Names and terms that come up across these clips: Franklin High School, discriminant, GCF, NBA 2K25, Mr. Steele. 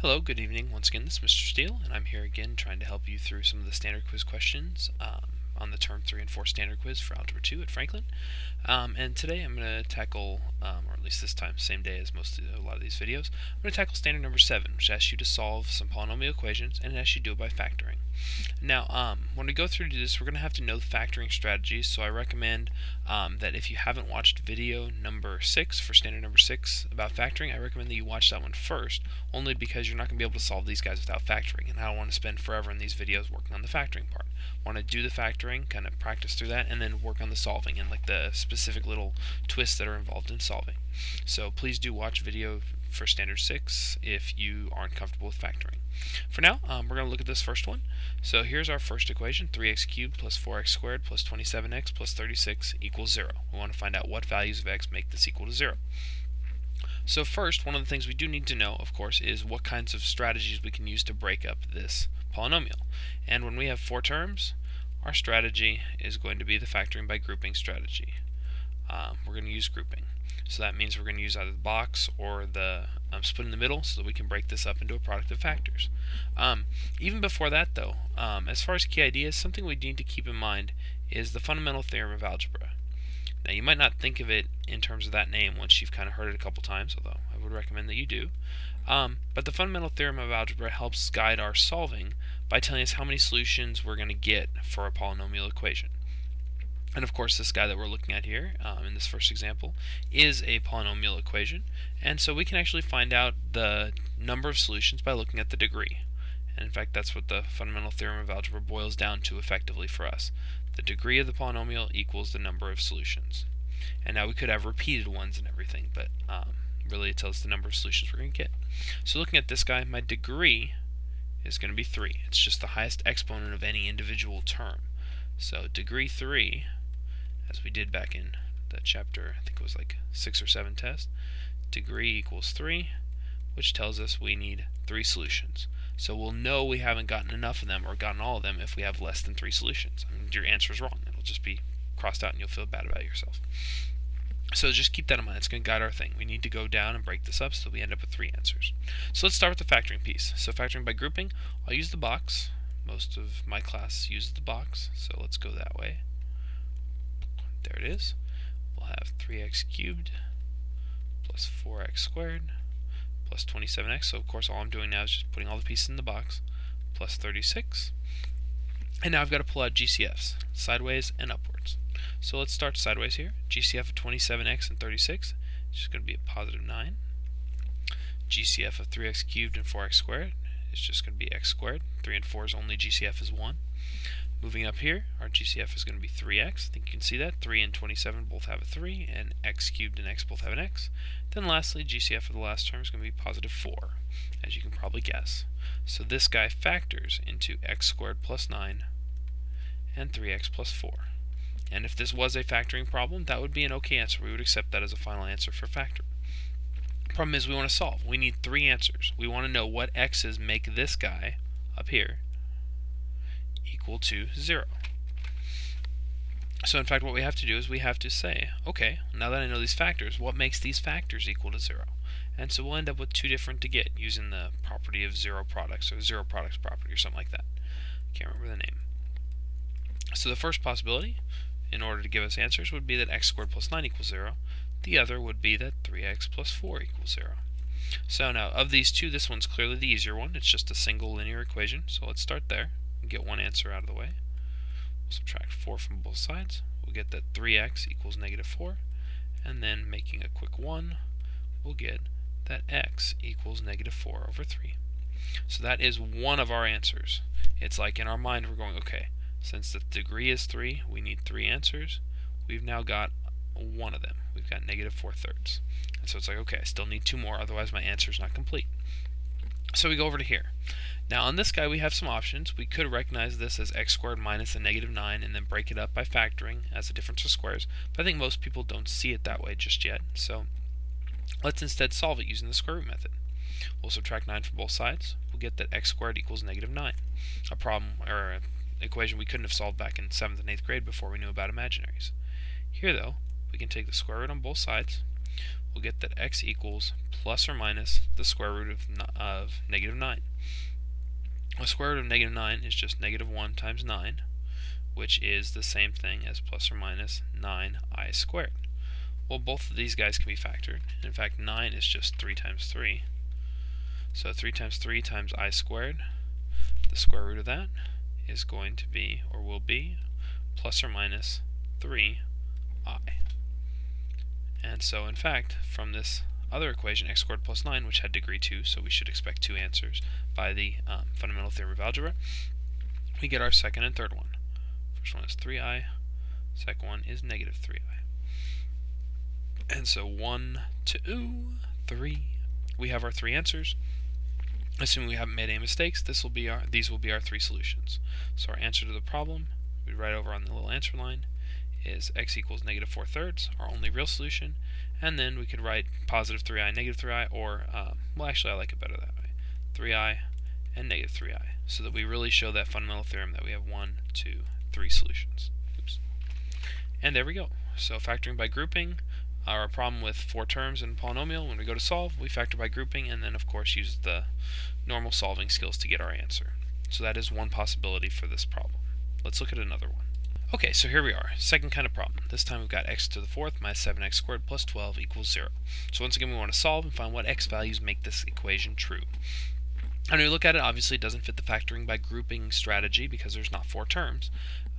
Hello, good evening. Once again, this is Mr. Steele, and I'm here again trying to help you through some of the standard quiz questions on the Term 3 and 4 standard quiz for Algebra 2 at Franklin. And today I'm going to tackle, or at least this time, same day as a lot of these videos, I'm going to tackle standard number 7, which asks you to solve some polynomial equations, and it asks you to do it by factoring. Now, when we go through this, we're going to have to know the factoring strategies, so I recommend that if you haven't watched video number 6 for standard number 6 about factoring, I recommend that you watch that one first, only because you're not going to be able to solve these guys without factoring, and I don't want to spend forever in these videos working on the factoring part. I want to do the factoring, kind of practice through that, and then work on the solving and like the specific little twists that are involved in solving. So please do watch video for standard 6 if you aren't comfortable with factoring. For now, we're going to look at this first one. So here's our first equation, 3x cubed plus 4x squared plus 27x plus 36 equals 0. We want to find out what values of x make this equal to 0. So first, one of the things we do need to know, of course, is what kinds of strategies we can use to break up this polynomial. And when we have 4 terms, our strategy is going to be the factoring by grouping strategy. We're going to use grouping. So that means we're going to use either the box or the split in the middle so that we can break this up into a product of factors. Even before that, though, as far as key ideas, something we need to keep in mind is the fundamental theorem of algebra. Now, you might not think of it in terms of that name once you've kind of heard it a couple times, although I would recommend that you do. But the fundamental theorem of algebra helps guide our solving by telling us how many solutions we're going to get for a polynomial equation. And of course, this guy that we're looking at here in this first example is a polynomial equation. And so we can actually find out the number of solutions by looking at the degree. And in fact, that's what the fundamental theorem of algebra boils down to effectively for us. The degree of the polynomial equals the number of solutions. And now we could have repeated ones and everything, but really it tells us the number of solutions we're going to get. So looking at this guy, my degree is going to be 3. It's just the highest exponent of any individual term. So degree 3, as we did back in the chapter, I think it was like 6 or 7 test, degree equals 3, which tells us we need 3 solutions. So we'll know we haven't gotten enough of them or gotten all of them if we have less than 3 solutions. I mean, your answer is wrong. It'll just be crossed out and you'll feel bad about yourself. So just keep that in mind. It's going to guide our thing. We need to go down and break this up so we end up with 3 answers. So let's start with the factoring piece. So factoring by grouping, I'll use the box. Most of my class uses the box, so let's go that way. There it is. We'll have 3x cubed plus 4x squared plus 27x, so of course all I'm doing now is just putting all the pieces in the box, plus 36. And now I've got to pull out GCFs, sideways and upwards. So let's start sideways here. GCF of 27x and 36, it's just going to be a positive 9. GCF of 3x cubed and 4x squared, it's just going to be x squared. 3 and 4 is only GCF is 1. Moving up here, our GCF is going to be 3x. I think you can see that. 3 and 27 both have a 3, and x cubed and x both have an x. Then lastly, GCF for the last term is going to be positive 4, as you can probably guess. So this guy factors into x squared plus 9 and 3x plus 4. And if this was a factoring problem, that would be an okay answer. We would accept that as a final answer for factoring. Problem is we want to solve. We need 3 answers. We want to know what x's make this guy up here equal to 0. So in fact what we have to do is we have to say, okay, now that I know these factors, what makes these factors equal to 0? And so we'll end up with 2 different to get using the property of zero products or zero products property or something like that. I can't remember the name. So the first possibility in order to give us answers would be that x squared plus 9 equals 0. The other would be that 3x plus 4 equals 0. So now of these two, this one's clearly the easier one. It's just a single linear equation, so let's start there. Get one answer out of the way. We'll subtract 4 from both sides. We'll get that 3x equals negative 4, and then making a quick 1, we'll get that x equals negative 4 over 3. So that is one of our answers. It's like in our mind we're going, okay, since the degree is 3, we need 3 answers. We've now got one of them. We've got negative 4/3. And so it's like, okay, I still need 2 more, otherwise my answer is not complete. So we go over to here. Now on this guy we have some options. We could recognize this as x squared minus a negative 9 and then break it up by factoring as a difference of squares, but I think most people don't see it that way just yet. So let's instead solve it using the square root method. We'll subtract 9 from both sides. We'll get that x squared equals negative 9, a problem or an equation we couldn't have solved back in 7th and 8th grade before we knew about imaginaries. Here though, we can take the square root on both sides, we'll get that x equals plus or minus the square root of negative 9. The square root of negative 9 is just negative 1 times 9, which is the same thing as plus or minus 9i squared. Well, both of these guys can be factored. In fact, 9 is just 3 times 3. So 3 times 3 times I squared, the square root of that is going to be, or will be, plus or minus 3i. And so, in fact, from this other equation, x squared plus 9, which had degree 2, so we should expect two answers by the fundamental theorem of algebra, we get our second and third one. First one is 3i, second one is negative 3i. And so 1, 2, 3, we have our three answers. Assuming we haven't made any mistakes, these will be our three solutions. So our answer to the problem, we write over on the little answer line, is x equals negative 4 thirds, our only real solution, and then we could write positive 3i, negative 3i, or, well, actually I like it better that way, 3i and negative 3i, so that we really show that fundamental theorem that we have 1, 2, 3 solutions. Oops. And there we go. So factoring by grouping, our problem with four terms in a polynomial, when we go to solve, we factor by grouping and then of course use the normal solving skills to get our answer. So that is one possibility for this problem. Let's look at another one. Okay, so here we are, second kind of problem. This time we've got x to the fourth minus 7x squared plus 12 equals 0. So once again we want to solve and find what x values make this equation true. And when we look at it, obviously it doesn't fit the factoring by grouping strategy because there's not four terms.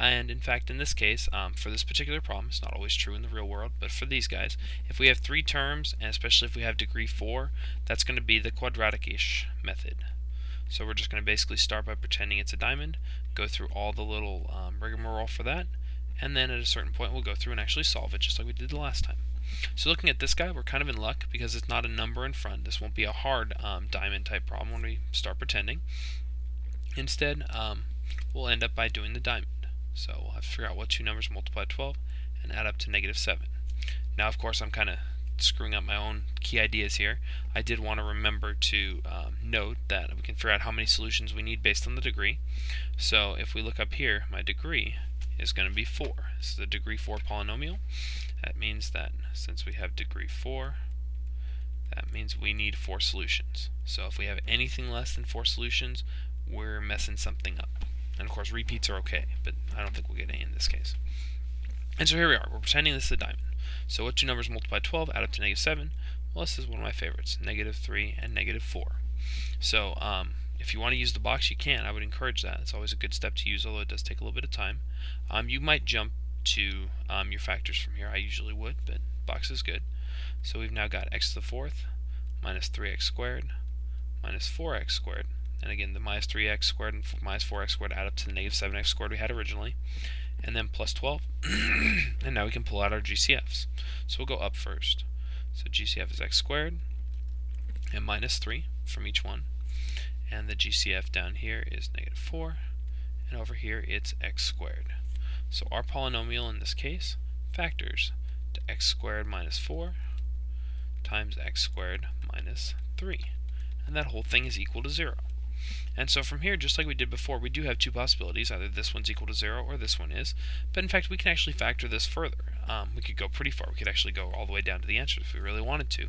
And in fact, in this case, for this particular problem, it's not always true in the real world, but for these guys, if we have three terms, and especially if we have degree 4, that's going to be the quadratic-ish method. So we're just going to basically start by pretending it's a diamond, go through all the little rigmarole for that, and then at a certain point we'll go through and actually solve it, just like we did the last time. So looking at this guy, we're kind of in luck because it's not a number in front. This won't be a hard diamond type problem when we start pretending. Instead, we'll end up by doing the diamond. So we'll have to figure out what two numbers multiply 12 and add up to negative 7. Now of course I'm kind of screwing up my own key ideas here. I did want to remember to note that we can figure out how many solutions we need based on the degree. So if we look up here, my degree is going to be 4. This is a degree 4 polynomial. That means that since we have degree 4, that means we need 4 solutions. So if we have anything less than 4 solutions, we're messing something up. And of course repeats are okay, but I don't think we'll get any in this case. And so here we are, we're pretending this is a diamond. So what two numbers multiply 12 add up to negative 7? Well, this is one of my favorites, negative 3 and negative 4. So if you want to use the box, you can. I would encourage that. It's always a good step to use, although it does take a little bit of time. You might jump to your factors from here. I usually would, but box is good. So we've now got x to the fourth minus 3x squared minus 4x squared. And again, the minus 3x squared and minus 4x squared add up to the negative 7x squared we had originally. And then plus 12. And now we can pull out our GCFs. So we'll go up first. So GCF is x squared and minus 3 from each one. And the GCF down here is negative 4. And over here it's x squared. So our polynomial in this case factors to x squared minus 4 times x squared minus 3. And that whole thing is equal to 0. And so from here, just like we did before, we do have two possibilities, either this one's equal to 0 or this one is, but in fact we can actually factor this further. We could go pretty far, we could actually go all the way down to the answer if we really wanted to,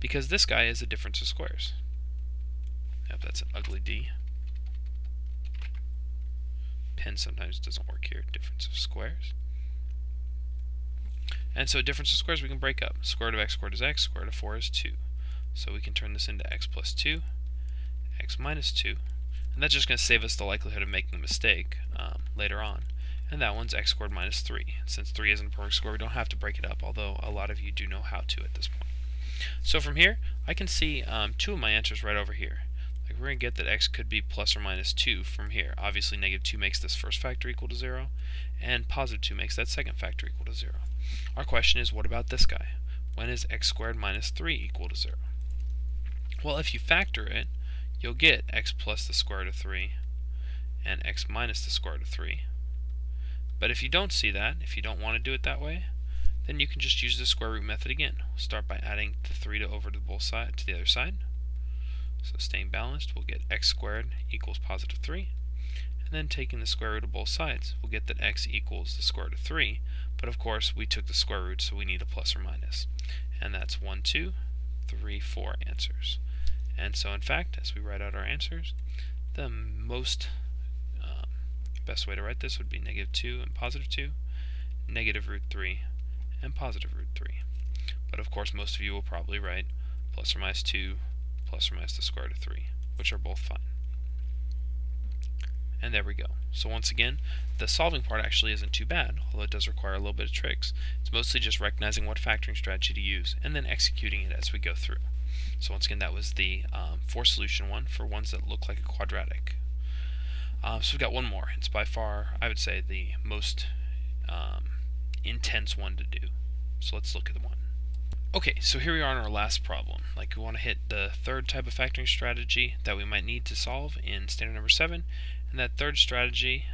because this guy is a difference of squares. Yep, that's an ugly D. Pen sometimes doesn't work here, difference of squares. And so difference of squares we can break up. Square root of x, square root of 4 is 2. So we can turn this into x plus 2. X minus 2, and that's just going to save us the likelihood of making a mistake later on, and that one's x squared minus 3. Since 3 isn't a perfect square, we don't have to break it up, although a lot of you do know how to at this point. So from here, I can see two of my answers right over here. Like, we're going to get that x could be plus or minus 2 from here. Obviously, negative 2 makes this first factor equal to 0, and positive 2 makes that second factor equal to 0. Our question is, what about this guy? When is x squared minus 3 equal to 0? Well, if you factor it, you'll get x plus the square root of 3 and x minus the square root of 3. But if you don't see that, if you don't want to do it that way, then you can just use the square root method again. We'll start by adding the 3 over to both side, to the other side. So staying balanced, we'll get x squared equals positive 3. And then taking the square root of both sides, we'll get that x equals the square root of 3 But of course, we took the square root, so we need a plus or minus. And that's 1, 2, 3, 4 answers. And so in fact, as we write out our answers, the most best way to write this would be negative 2 and positive 2, negative root 3, and positive root 3. But of course, most of you will probably write plus or minus 2, plus or minus the square root of 3, which are both fine. And there we go. So once again, the solving part actually isn't too bad, although it does require a little bit of tricks. It's mostly just recognizing what factoring strategy to use and then executing it as we go through. So once again, that was the four-solution one for ones that look like a quadratic. So we've got one more. It's by far, I would say, the most intense one to do. So let's look at the one. Okay, so here we are in our last problem. Like, we want to hit the third type of factoring strategy that we might need to solve in standard number 7. And that third strategy,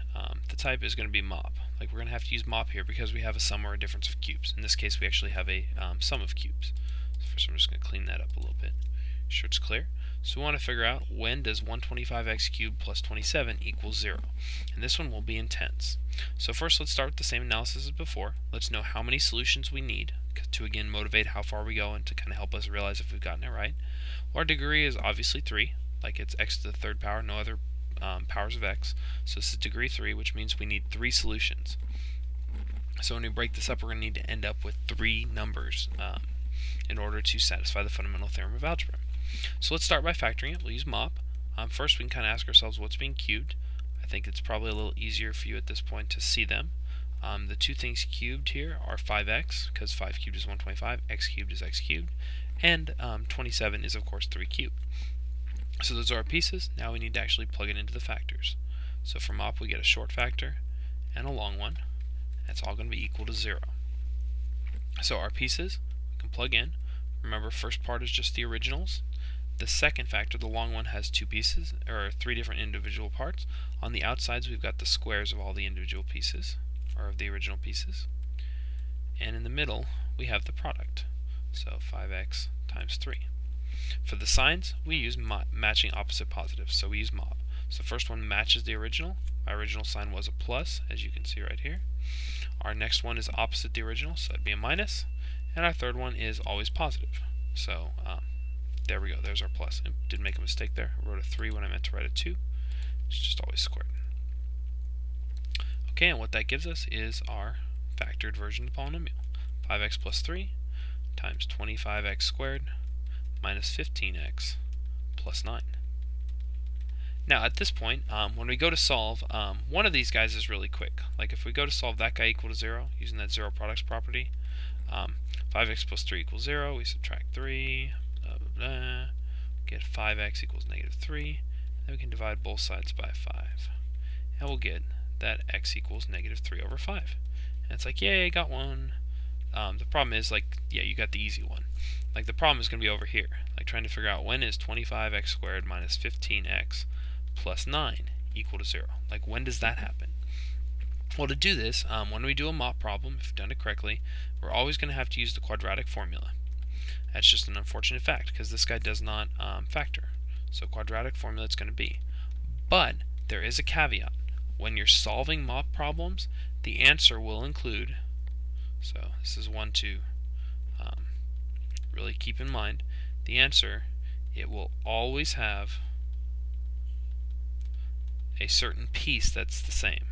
the type is going to be mop. Like, we're going to have to use mop here because we have a sum or a difference of cubes. In this case, we actually have a sum of cubes. So first, I'm just going to clean that up a little bit. Make sure it's clear. So we want to figure out, when does 125x cubed plus 27 equal 0? And this one will be intense. So first, let's start with the same analysis as before. Let's know how many solutions we need to, again, motivate how far we go and to kind of help us realize if we've gotten it right. Well, our degree is obviously 3. Like, it's x to the third power, no other powers of x. So this is degree 3, which means we need 3 solutions. So when we break this up, we're going to need to end up with 3 numbers in order to satisfy the fundamental theorem of algebra. So let's start by factoring it. We'll use mop. First, we can kind of ask ourselves what's being cubed. I think it's probably a little easier for you at this point to see them. The two things cubed here are 5x, because 5 cubed is 125, x cubed, and 27 is, of course, 3 cubed. So those are our pieces. Now we need to actually plug it into the factors. So for mop, we get a short factor and a long one. That's all going to be equal to 0. So our pieces, we can plug in. Remember, first part is just the originals. The second factor, the long one, has 2 pieces, or 3 different individual parts. On the outsides, we've got the squares of all the individual pieces, or of the original pieces. And in the middle, we have the product. So 5x times 3. For the signs, we use matching opposite positives, so we use mop. So the first one matches the original. My original sign was a plus, as you can see right here. Our next one is opposite the original, so that'd be a minus. And our third one is always positive. So there we go, there's our plus. I did make a mistake there. I wrote a 3 when I meant to write a 2. It's just always squared. Okay, and what that gives us is our factored version of the polynomial. 5x plus 3 times 25x squared minus 15x plus 9. Now at this point, when we go to solve, one of these guys is really quick. Like, if we go to solve that guy equal to 0 using that 0 products property, 5x plus 3 equals 0, we subtract 3, blah, blah, blah, get 5x equals negative 3, then we can divide both sides by 5. And we'll get that x equals negative 3 over 5. And it's like, yay, got one. The problem is, like, yeah, you got the easy one. Like, the problem is going to be over here, like trying to figure out when is 25x squared minus 15x plus 9 equal to 0. Like, when does that happen? Well, to do this, when we do a mop problem, if done it correctly, we're always going to have to use the quadratic formula. That's just an unfortunate fact, because this guy does not factor. So quadratic formula it's going to be. But there is a caveat. When you're solving mop problems, the answer will include, so this is one to really keep in mind, the answer, it will always have a certain piece that's the same.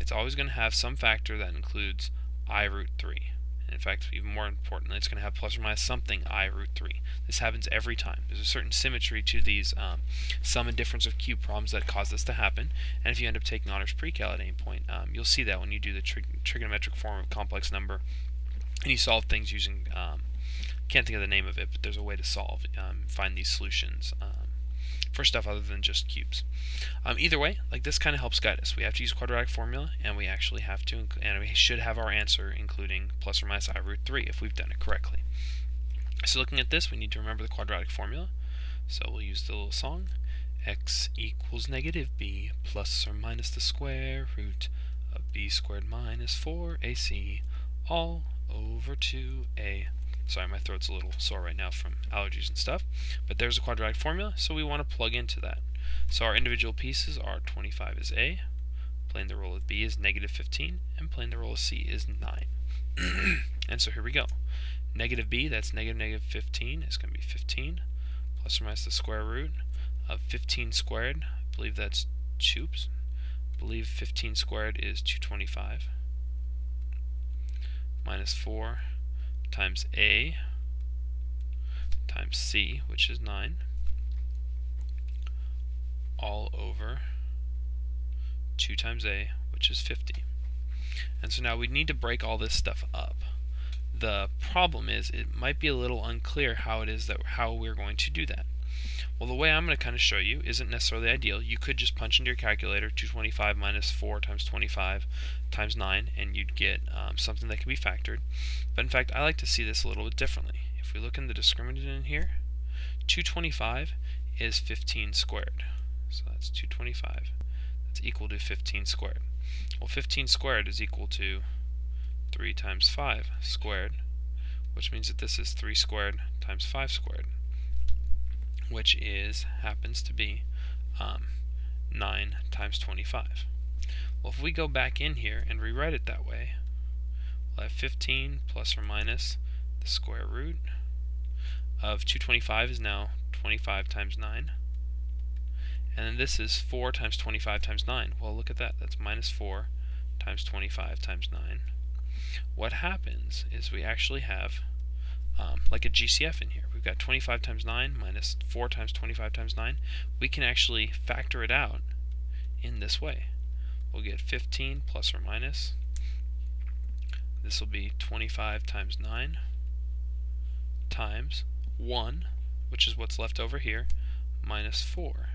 It's always going to have some factor that includes I root 3. And in fact, even more importantly, it's going to have plus or minus something I root 3. This happens every time. There's a certain symmetry to these sum and difference of cube problems that cause this to happen. And if you end up taking honors pre-cal at any point, you'll see that when you do the trigonometric form of complex number and you solve things using, can't think of the name of it, but there's a way to solve, find these solutions for stuff other than just cubes. Either way, like, this kind of helps guide us. We have to use quadratic formula, and we actually have to, and we should have our answer including plus or minus I root 3 if we've done it correctly. So looking at this, we need to remember the quadratic formula. So we'll use the little song, x equals negative b plus or minus the square root of b squared minus 4ac all over 2a. Sorry, my throat's a little sore right now from allergies and stuff. But there's a quadratic formula, so we want to plug into that. So our individual pieces are 25 is a, playing the role of b is negative 15, and playing the role of c is 9. And so here we go. Negative b, that's negative 15, it's going to be 15, plus or minus the square root of 15 squared. I believe that's 2, oops. I believe 15 squared is 225, minus 4 times a times c, which is 9, all over 2 times a, which is 50. And so now we need to break all this stuff up. The problem is it might be a little unclear how it is that how we're going to do that. Well, the way I'm going to kind of show you isn't necessarily ideal. You could just punch into your calculator 225 minus 4 times 25 times 9 and you'd get something that can be factored. But in fact, I like to see this a little bit differently. If we look in the discriminant in here, 225 is 15 squared. So that's 225. That's equal to 15 squared. Well, 15 squared is equal to 3 times 5 squared, which means that this is 3 squared times 5 squared, which is happens to be 9 times 25. Well, if we go back in here and rewrite it that way, we'll have 15 plus or minus the square root of 225 is now 25 times 9. And then this is 4 times 25 times 9. Well, look at that. That's minus 4 times 25 times 9. What happens is we actually have like a GCF in here. We've got 25 times 9 minus 4 times 25 times 9. We can actually factor it out in this way. We'll get 15 plus or minus. This will be 25 times 9 times 1, which is what's left over here, minus 4.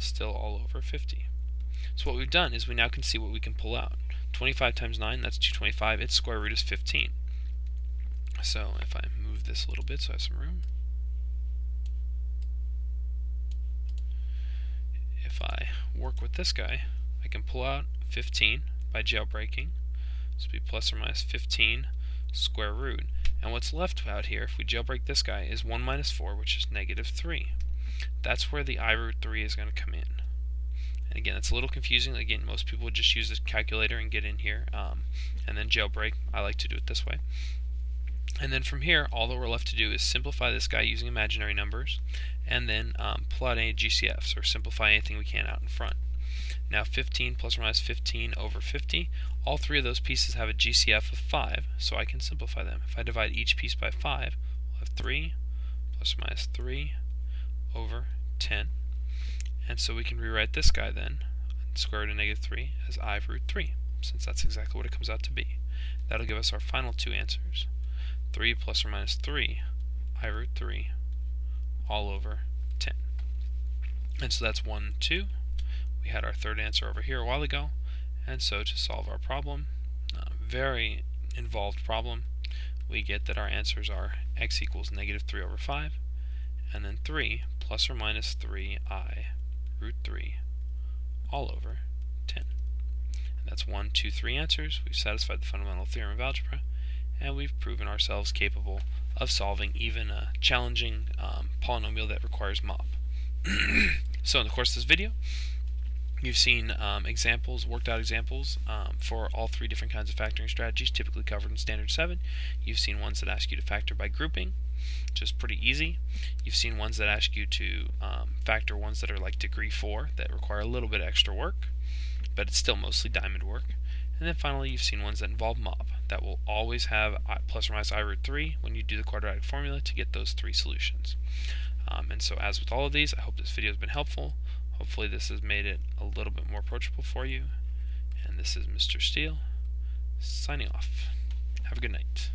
Still all over 50. So what we've done is we now can see what we can pull out. 25 times 9, that's 225. Its square root is 15. So if I move this a little bit so I have some room. If I work with this guy, I can pull out 15 by jailbreaking. This would be plus or minus 15 square root. And what's left out here, if we jailbreak this guy, is 1 minus 4, which is negative 3. That's where the I root 3 is going to come in. And again, it's a little confusing. Again, most people would just use this calculator and get in here and then jailbreak. I like to do it this way. And then from here, all that we're left to do is simplify this guy using imaginary numbers and then plot any GCFs or simplify anything we can out in front. Now 15 plus or minus 15 over 50. All three of those pieces have a GCF of 5, so I can simplify them. If I divide each piece by 5, we'll have 3 plus or minus 3 over 10. And so we can rewrite this guy then, square root of negative 3, as I root 3, since that's exactly what it comes out to be. That'll give us our final two answers. 3 plus or minus 3, I root 3, all over 10. And so that's 1, 2. We had our third answer over here a while ago. And so to solve our problem, a very involved problem, we get that our answers are x equals negative 3 over 5, and then 3 plus or minus 3i root 3 all over 10. And that's 1, 2, 3 answers. We've satisfied the fundamental theorem of algebra, and we've proven ourselves capable of solving even a challenging polynomial that requires MOP. So in the course of this video, you've seen examples, worked out examples for all three different kinds of factoring strategies typically covered in Standard 7. You've seen ones that ask you to factor by grouping, which is pretty easy. You've seen ones that ask you to factor ones that are like degree 4 that require a little bit extra work, but it's still mostly diamond work. And then finally, you've seen ones that involve MOP that will always have plus or minus I root 3 when you do the quadratic formula to get those three solutions. And so as with all of these, I hope this video has been helpful. Hopefully this has made it a little bit more approachable for you. And this is Mr. Steele signing off. Have a good night.